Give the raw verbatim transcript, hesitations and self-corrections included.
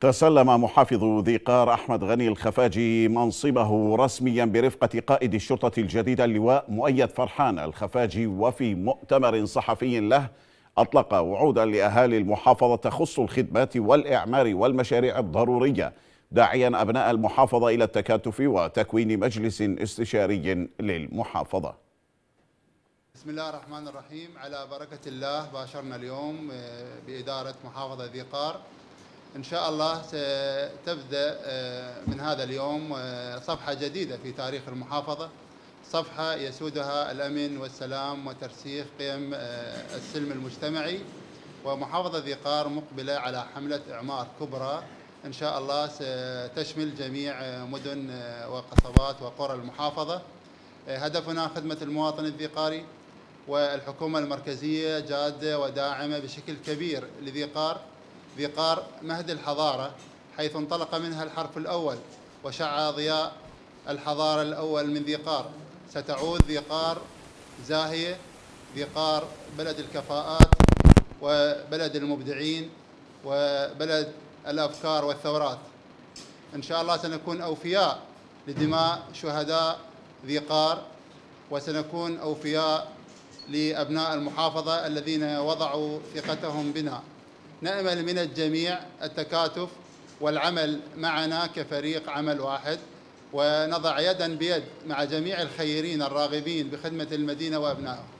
تسلم محافظ ذي قار أحمد غني الخفاجي منصبه رسميا برفقة قائد الشرطة الجديدة اللواء مؤيد فرحان الخفاجي، وفي مؤتمر صحفي له أطلق وعودا لأهالي المحافظة تخص الخدمات والإعمار والمشاريع الضرورية، داعيا أبناء المحافظة إلى التكاتف وتكوين مجلس استشاري للمحافظة. بسم الله الرحمن الرحيم. على بركة الله باشرنا اليوم بإدارة محافظة ذي قار. إن شاء الله تبدأ من هذا اليوم صفحة جديدة في تاريخ المحافظة، صفحة يسودها الأمن والسلام وترسيخ قيم السلم المجتمعي. ومحافظة ذي قار مقبلة على حملة إعمار كبرى إن شاء الله ستشمل جميع مدن وقصبات وقرى المحافظة. هدفنا خدمة المواطن الذيقاري، والحكومة المركزية جادة وداعمة بشكل كبير لذي قار. ذي قار مهد الحضارة، حيث انطلق منها الحرف الأول وشع ضياء الحضارة الأول من ذي قار. ستعود ذي قار زاهية، ذي قار بلد الكفاءات وبلد المبدعين وبلد الأفكار والثورات. إن شاء الله سنكون أوفياء لدماء شهداء ذي قار، وسنكون أوفياء لأبناء المحافظة الذين وضعوا ثقتهم بنا. نأمل من الجميع التكاتف والعمل معنا كفريق عمل واحد، ونضع يدا بيد مع جميع الخيرين الراغبين بخدمة المدينة وأبنائها.